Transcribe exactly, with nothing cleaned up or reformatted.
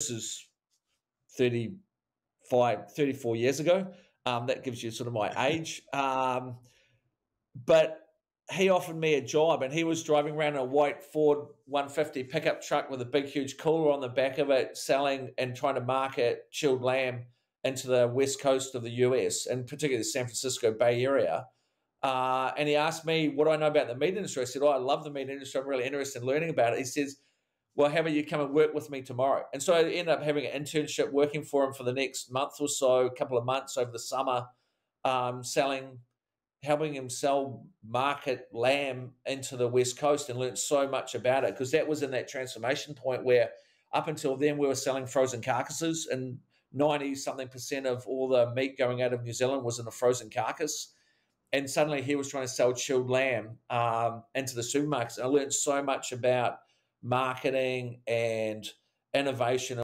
This is thirty-five, thirty-four years ago. Um, that gives you sort of my age. Um, but he offered me a job, and he was driving around a white Ford one fifty pickup truck with a big, huge cooler on the back of it, selling and trying to market chilled lamb into the west coast of the U S, and particularly the San Francisco Bay Area. Uh, and he asked me, what do I know about the meat industry? I said, oh, I love the meat industry. I'm really interested in learning about it. He says, well, how about you come and work with me tomorrow? And so I ended up having an internship working for him for the next month or so, a couple of months over the summer, um, selling, helping him sell market lamb into the West Coast, and learned so much about it, because that was in that transformation point where up until then we were selling frozen carcasses, and ninety something percent of all the meat going out of New Zealand was in a frozen carcass. And suddenly he was trying to sell chilled lamb um, into the supermarkets. And I learned so much about marketing and innovation.